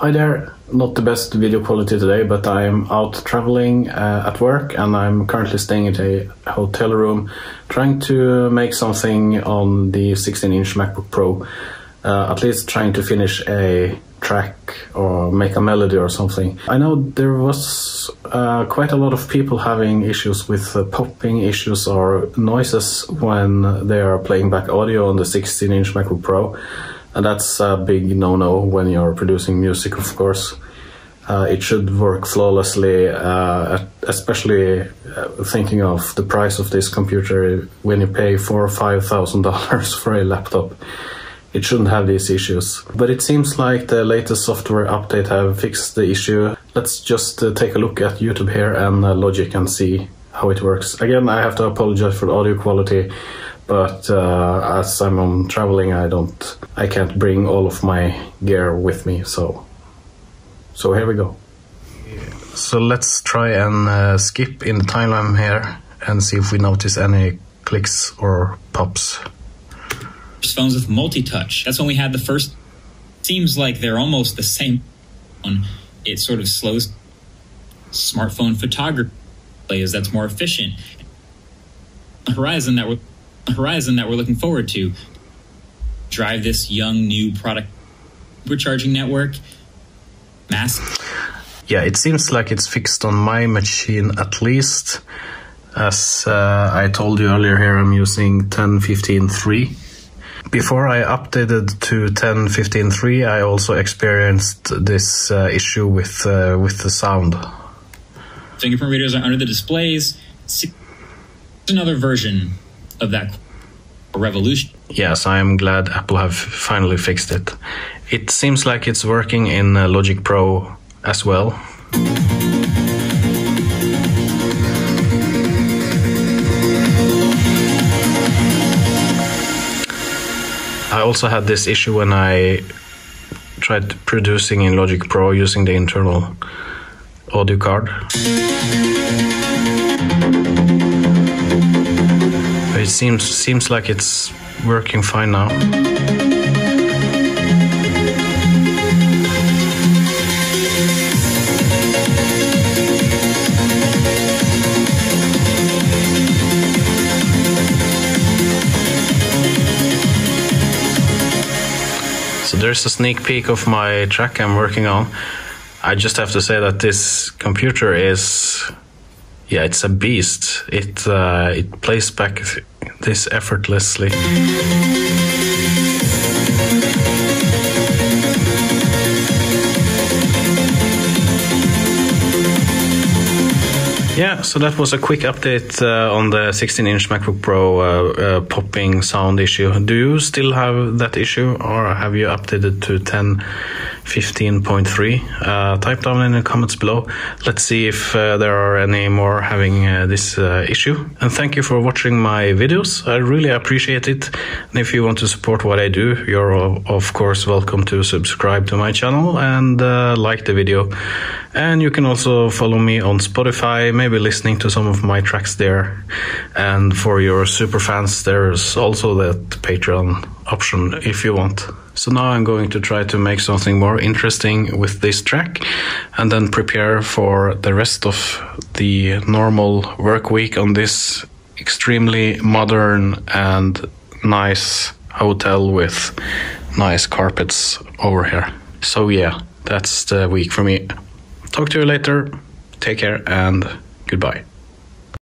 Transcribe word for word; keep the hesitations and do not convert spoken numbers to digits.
Hi there, not the best video quality today, but I am out traveling uh, at work, and I'm currently staying at a hotel room trying to make something on the sixteen inch MacBook Pro, uh, at least trying to finish a track or make a melody or something. I know there was uh, quite a lot of people having issues with uh, popping issues or noises when they are playing back audio on the sixteen inch MacBook Pro. And that's a big no-no when you're producing music, of course. Uh, it should work flawlessly, uh, especially uh, thinking of the price of this computer. When you pay four or five thousand dollars for a laptop, it shouldn't have these issues. But it seems like the latest software update have fixed the issue. Let's just uh, take a look at YouTube here and uh, Logic and see how it works. Again, I have to apologize for the audio quality. But uh, as I'm on traveling, I don't, I can't bring all of my gear with me. So, so here we go. So let's try and uh, skip in the timeline here and see if we notice any clicks or pops. Phones with multi-touch. That's when we had the first. Seems like they're almost the same. It sort of slows. Smartphone photography is that's more efficient. The horizon that we're. horizon that we're looking forward to drive this young new product supercharging network mass. Yeah, it seems like it's fixed on my machine, at least. As uh, I told you earlier here, I'm using ten fifteen three. Before I updated to ten fifteen three, I also experienced this uh, issue with uh, with the sound. Fingerprint readers are under the displays. It's another version of that revolution. Yes, I am glad Apple have finally fixed it. It seems like it's working in uh, Logic Pro as well. I also had this issue when I tried producing in Logic Pro using the internal audio card. It seems seems like it's working fine now. So there's a sneak peek of my track I'm working on. I just have to say that this computer is, yeah, it's a beast. It uh, it plays back this effortlessly. Yeah, so that was a quick update uh, on the sixteen inch MacBook Pro uh, uh, popping sound issue. Do you still have that issue, or have you updated to ten fifteen point three? Uh, type down in the comments below. Let's see if uh, there are any more having uh, this uh, issue. And thank you for watching my videos. I really appreciate it. And if you want to support what I do, you're of course welcome to subscribe to my channel and uh, like the video. And you can also follow me on Spotify, maybe listening to some of my tracks there. And for your super fans, there's also that Patreon option if you want. So now I'm going to try to make something more interesting with this track, and then prepare for the rest of the normal work week on this extremely modern and nice hotel with nice carpets over here. So yeah, that's the week for me. Talk to you later. Take care and goodbye.